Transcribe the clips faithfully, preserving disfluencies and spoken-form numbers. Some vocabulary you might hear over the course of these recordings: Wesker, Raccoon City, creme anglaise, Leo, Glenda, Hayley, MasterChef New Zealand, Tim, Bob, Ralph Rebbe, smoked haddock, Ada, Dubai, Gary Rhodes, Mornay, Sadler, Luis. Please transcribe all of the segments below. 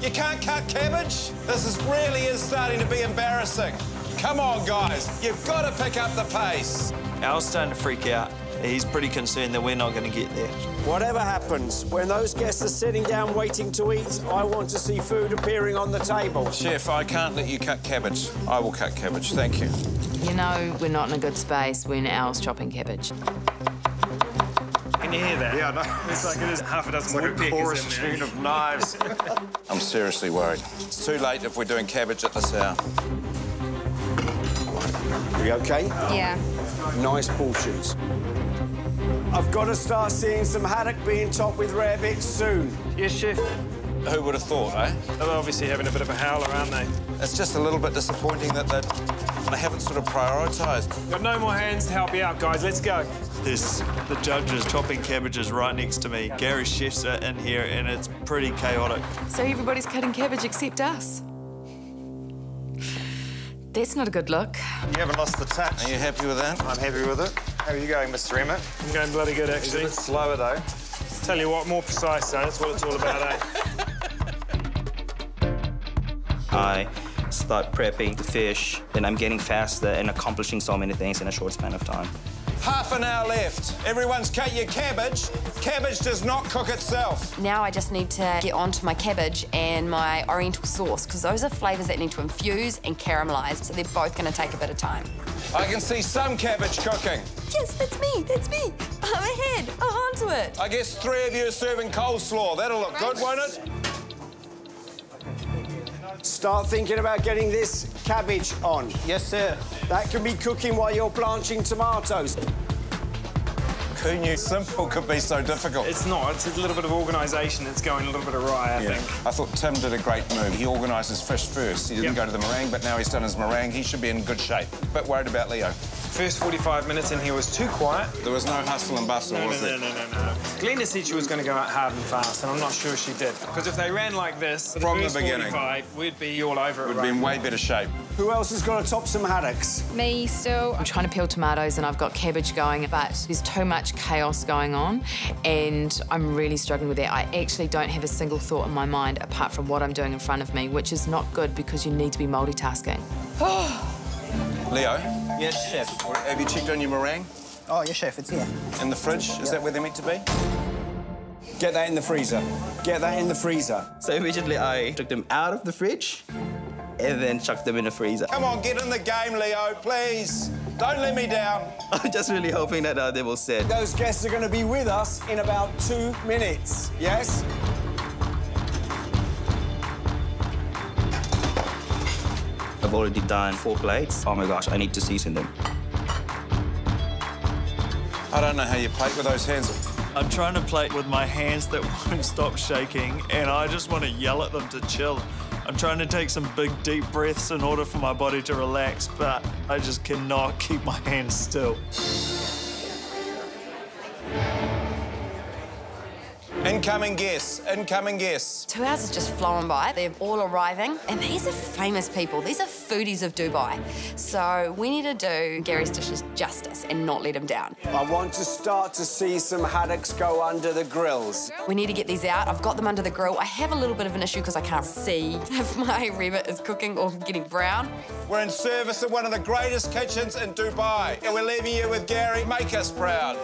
You can't cut cabbage? This is really is starting to be embarrassing. Come on, guys. You've got to pick up the pace. Al's starting to freak out. He's pretty concerned that we're not going to get there. Whatever happens, when those guests are sitting down waiting to eat, I want to see food appearing on the table. Chef, I can't let you cut cabbage. I will cut cabbage, thank you. You know we're not in a good space when Al's chopping cabbage. Can you hear that? Yeah, I know. It's like there's half a dozen woodpeckers in there. It's like a chorus tune of knives. I'm seriously worried. It's too late if we're doing cabbage at this hour. Are you OK? Yeah. Nice portions. I've got to start seeing some haddock being topped with rare bits soon. Yes, Chef. Who would have thought, eh? They're obviously having a bit of a howler, aren't they? It's just a little bit disappointing that they, they haven't sort of prioritised. Got no more hands to help you out, guys. Let's go. There's the judges chopping cabbages right next to me. Gary's chefs are in here, and it's pretty chaotic. So everybody's cutting cabbage except us. That's not a good look. You haven't lost the touch. Are you happy with that? I'm happy with it. How are you going, Mister Emmett? I'm going bloody good, actually. It's a bit slower, though. Tell you what, more precise, though. That's what it's all about, eh? I start prepping the fish, and I'm getting faster and accomplishing so many things in a short span of time. Half an hour left. Everyone's cut your cabbage. Cabbage does not cook itself. Now I just need to get onto my cabbage and my oriental sauce, because those are flavours that need to infuse and caramelise, so they're both going to take a bit of time. I can see some cabbage cooking. Yes, that's me, that's me. I'm ahead, I'm onto it. I guess three of you are serving coleslaw. That'll look good, won't it? Start thinking about getting this cabbage on. Yes, sir. That can be cooking while you're blanching tomatoes. Who knew simple could be so difficult? It's not. It's a little bit of organisation that's going a little bit awry, I yeah. think. I thought Tim did a great move. He organises fish first. He didn't yep. go to the meringue, but now he's done his meringue. He should be in good shape. A bit worried about Leo. First forty-five minutes and he was too quiet. There was no hustle and bustle, no, was no, there? No, no, no, no. Glenda said she was going to go out hard and fast, and I'm not sure she did. Because if they ran like this, from the, the beginning, forty-five, we'd be all over it. We'd right be in way better shape. Who else has got to top some haddocks? Me, still. I'm trying to peel tomatoes and I've got cabbage going, but there's too much chaos going on, and I'm really struggling with that. I actually don't have a single thought in my mind apart from what I'm doing in front of me, which is not good because you need to be multitasking. Leo? Yes, Chef. Have you checked on your meringue? Oh, yes, Chef, it's here. In the fridge? Is yeah. that where they're meant to be? Get that in the freezer. Get that in the freezer. So immediately I took them out of the fridge and then chucked them in the freezer. Come on, get in the game, Leo, please. Don't let me down. I'm just really hoping that uh, they will sit. Those guests are going to be with us in about two minutes, yes? I've already done four plates. Oh my gosh, I need to season them. I don't know how you plate with those hands. I'm trying to plate with my hands that won't stop shaking, and I just want to yell at them to chill. I'm trying to take some big, deep breaths in order for my body to relax, but I just cannot keep my hands still. Incoming guests, incoming guests. Two hours has just flown by. They're all arriving. And these are famous people. These are foodies of Dubai. So we need to do Gary's dishes justice and not let him down. I want to start to see some haddocks go under the grills. We need to get these out. I've got them under the grill. I have a little bit of an issue because I can't see if my rabbit is cooking or getting brown. We're in service at one of the greatest kitchens in Dubai. And we're leaving you with Gary. Make us proud.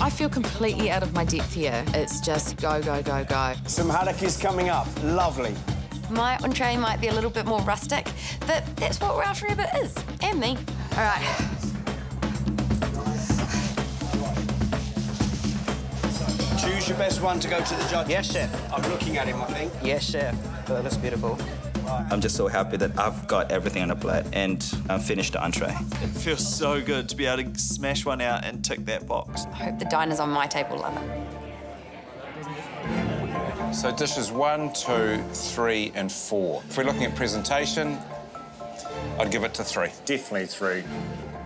I feel completely out of my depth here. It's just go, go, go, go. Some haddock is coming up. Lovely. My entree might be a little bit more rustic, but that's what Ralph Rebbe is, and me. All right. Choose your best one to go to the judge. Yes, Chef. I'm looking at him, I think. Yes, Chef. Oh, that's beautiful. I'm just so happy that I've got everything on a plate and I've finished the entree. It feels so good to be able to smash one out and tick that box. I hope the diners on my table love it. So dishes one, two, three and four. If we're looking at presentation, I'd give it to three. Definitely three.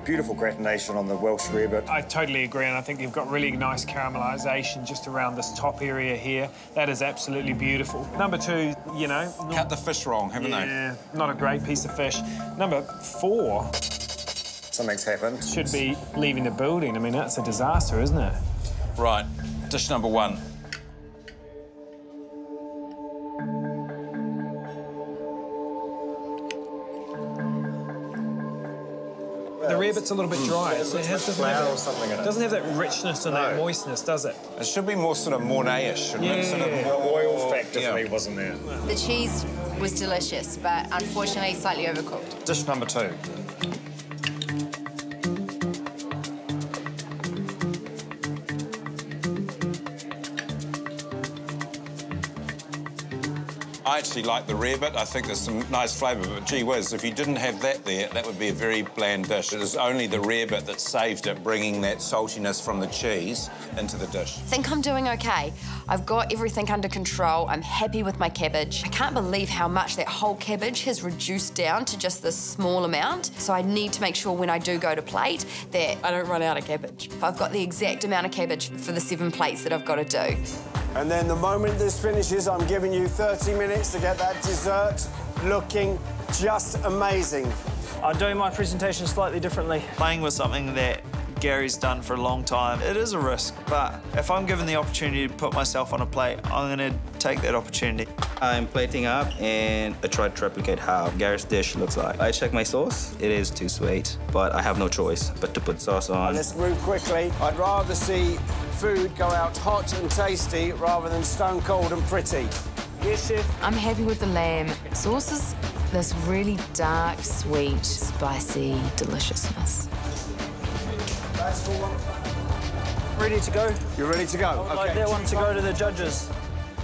Beautiful gratination on the Welsh rarebit. I totally agree, and I think you've got really nice caramelisation just around this top area here. That is absolutely beautiful. Number two, you know... Not... Cut the fish wrong, haven't yeah, they? Yeah, not a great piece of fish. Number four... Something's happened. Should be leaving the building. I mean, that's a disaster, isn't it? Right. Dish number one. the rabbit's a little bit dry. Mm. So it has flour have that, or something in it. Doesn't have that richness and no. that moistness, does it? It should be more sort of Mornay-ish, shouldn't yeah. it? Sort of more oil factor yeah. for me wasn't there. The cheese was delicious, but unfortunately slightly overcooked. Dish number two. I actually like the rarebit. I think there's some nice flavour, but gee whiz, if you didn't have that there, that would be a very bland dish. It was only the rarebit that saved it, bringing that saltiness from the cheese into the dish. I think I'm doing okay. I've got everything under control. I'm happy with my cabbage. I can't believe how much that whole cabbage has reduced down to just this small amount. So I need to make sure when I do go to plate that I don't run out of cabbage. I've got the exact amount of cabbage for the seven plates that I've got to do. And then the moment this finishes, I'm giving you thirty minutes to get that dessert looking just amazing. I'm doing my presentation slightly differently. Playing with something that Gary's done for a long time, it is a risk, but if I'm given the opportunity to put myself on a plate, I'm gonna take that opportunity. I'm plating up and I tried to replicate how Gary's dish looks like. I checked my sauce, it is too sweet, but I have no choice but to put sauce on. Let's move quickly. I'd rather see food go out hot and tasty rather than stone cold and pretty. Yes, chef. I'm happy with the lamb. Sauce is this really dark, sweet, spicy deliciousness. That's all one. Ready to go? You're ready to go. I would okay. like that one to go to the judges.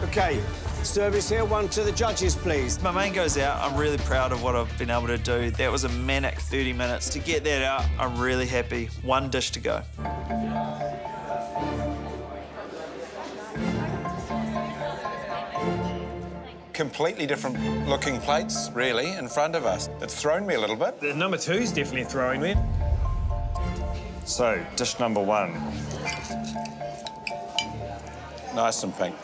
Okay. Service here, one to the judges, please. My main goes out. I'm really proud of what I've been able to do. That was a manic thirty minutes. To get that out, I'm really happy. One dish to go. Completely different looking plates, really, in front of us. It's thrown me a little bit. The number two's definitely throwing me. So, dish number one. Nice and pink.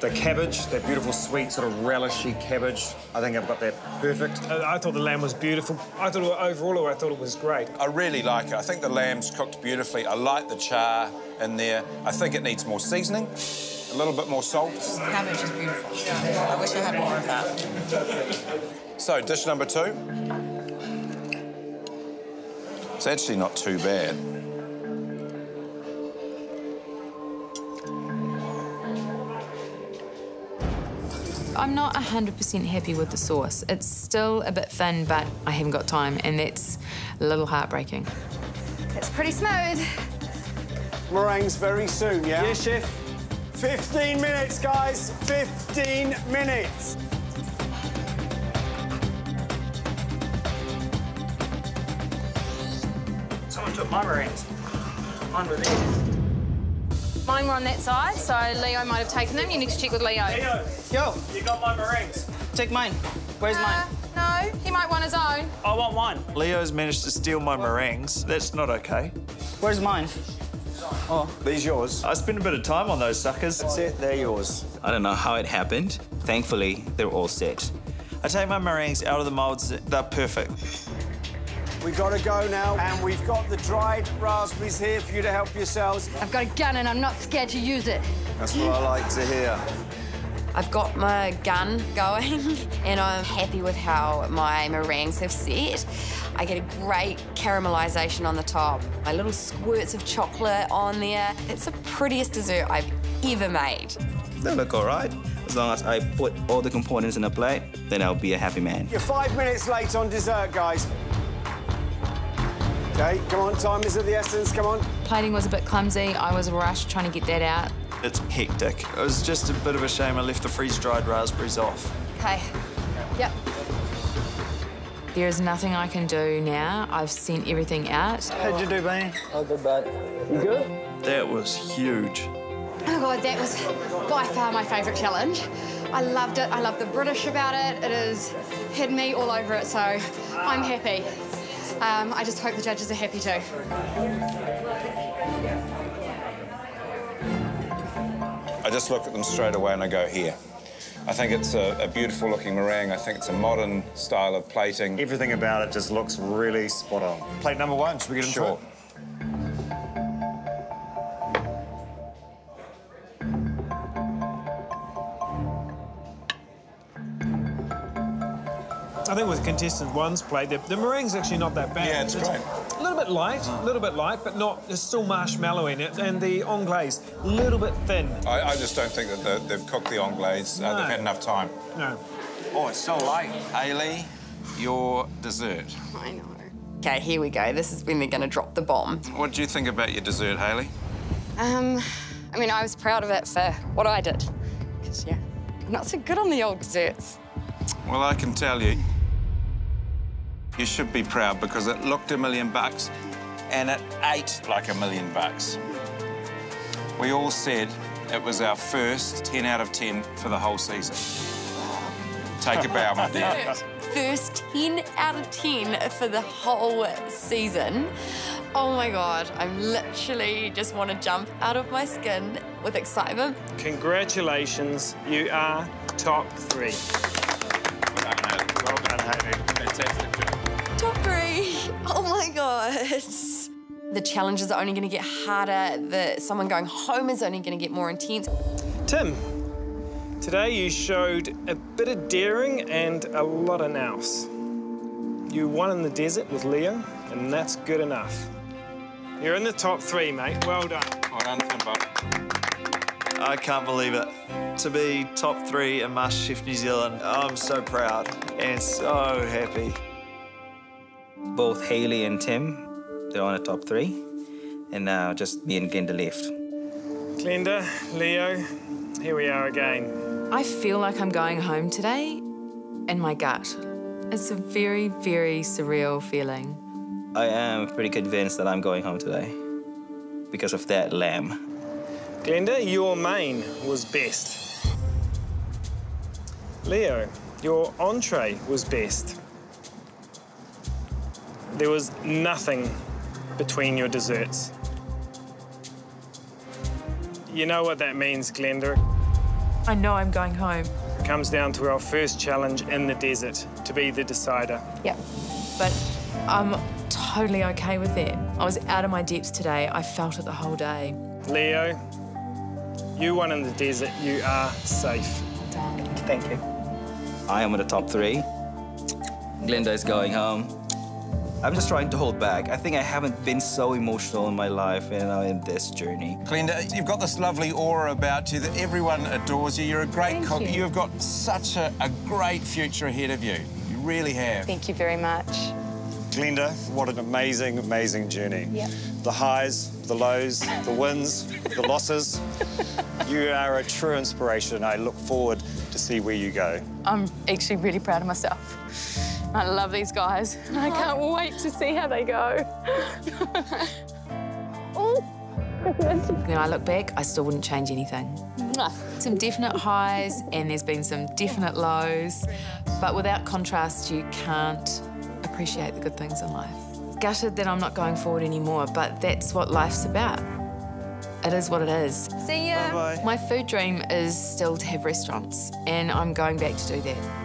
The cabbage, that beautiful, sweet, sort of relishy cabbage. I think I've got that perfect. I, I thought the lamb was beautiful. I thought overall, I thought it was great. I really like it. I think the lamb's cooked beautifully. I like the char in there. I think it needs more seasoning, a little bit more salt. The cabbage is beautiful. Yeah. I wish I had more of that. So, dish number two. It's actually not too bad. I'm not one hundred percent happy with the sauce. It's still a bit thin, but I haven't got time, and that's a little heartbreaking. It's pretty smooth. Meringues very soon, yeah? Yes, chef. fifteen minutes, guys. fifteen minutes. Someone took my meringues. Mine were there. Mine were on that side, so Leo might have taken them. You need to check with Leo. Leo! Yo! You got my meringues. Take mine. Where's uh, mine? No, he might want his own. I want mine. Leo's managed to steal my meringues. That's not okay. Where's mine? Oh. These yours? I spent a bit of time on those suckers. That's it, they're yours. I don't know how it happened. Thankfully, they're all set. I take my meringues out of the moulds. They're perfect. We've got to go now, and we've got the dried raspberries here for you to help yourselves. I've got a gun, and I'm not scared to use it. That's what I like to hear. I've got my gun going, and I'm happy with how my meringues have set. I get a great caramelisation on the top. My little squirts of chocolate on there. It's the prettiest dessert I've ever made. They look all right. As long as I put all the components in a plate, then I'll be a happy man. You're five minutes late on dessert, guys. Okay, come on, time is of the essence, come on. Plating was a bit clumsy. I was rushed trying to get that out. It's hectic. It was just a bit of a shame I left the freeze-dried raspberries off. Okay, yep. There is nothing I can do now. I've sent everything out. How'd you do, Beanie? I did that. You good? That was huge. Oh, God, that was by far my favourite challenge. I loved it. I love the British about it. It has had me all over it, so I'm happy. Um, I just hope the judges are happy too. I just look at them straight away and I go, here. I think it's a, a beautiful looking meringue. I think it's a modern style of plating. Everything about it just looks really spot on. Plate number one, should we get into sure. it? think with contestant one's plate, the, the meringue's actually not that bad. Yeah, it's, it's great. A little bit light, a little bit light, but not. There's still marshmallow in it, and the anglaise a little bit thin. I, I just don't think that the, they've cooked the anglaise. Uh, no. They've had enough time. No. Oh, it's so light, Hayley. Your dessert. I know. Okay, here we go. This is when they're going to drop the bomb. What do you think about your dessert, Hayley? Um, I mean, I was proud of it for what I did. Because, yeah, I'm not so good on the old desserts. Well, I can tell you, you should be proud because it looked a million bucks and it ate like a million bucks. We all said it was our first ten out of ten for the whole season. Take a bow, my dear. First ten out of ten for the whole season. Oh my God, I'm literally just want to jump out of my skin with excitement. Congratulations, you are top three. Well done, Hayley. Well done, Hayley. Fantastic job. Top three. Oh my God. The challenges are only going to get harder. The someone going home is only going to get more intense. Tim. Today you showed a bit of daring and a lot of nous. You won in the desert with Leo, and that's good enough. You're in the top three, mate. Well done. Well done, Tim, Bob. I can't believe it. To be top three in MasterChef New Zealand, I'm so proud and so happy. Both Hayley and Tim, they're on the top three, and now just me and Glenda left. Glenda, Leo, here we are again. I feel like I'm going home today, and my gut. It's a very, very surreal feeling. I am pretty convinced that I'm going home today because of that lamb. Glenda, your main was best. Leo, your entree was best. There was nothing between your desserts. You know what that means, Glenda. I know I'm going home. It comes down to our first challenge in the desert, to be the decider. Yep. But I'm totally okay with that. I was out of my depths today. I felt it the whole day. Leo, you won in the desert. You are safe. Thank you. I am in the top three. Glenda is going home. I'm just trying to hold back. I think I haven't been so emotional in my life, and I'm in this journey. Glenda, you've got this lovely aura about you that everyone adores you. You're a great Thank cook. You. You've got such a, a great future ahead of you. You really have. Thank you very much. Glenda, what an amazing, amazing journey. Yep. The highs, the lows, the wins, the losses. You are a true inspiration. I look forward to see where you go. I'm actually really proud of myself. I love these guys. Oh. I can't wait to see how they go. Oh. When I look back, I still wouldn't change anything. Some definite highs and there's been some definite lows. But without contrast, you can't appreciate the good things in life. Gutted that I'm not going forward anymore, but that's what life's about. It is what it is. See ya. Bye-bye. My food dream is still to have restaurants, and I'm going back to do that.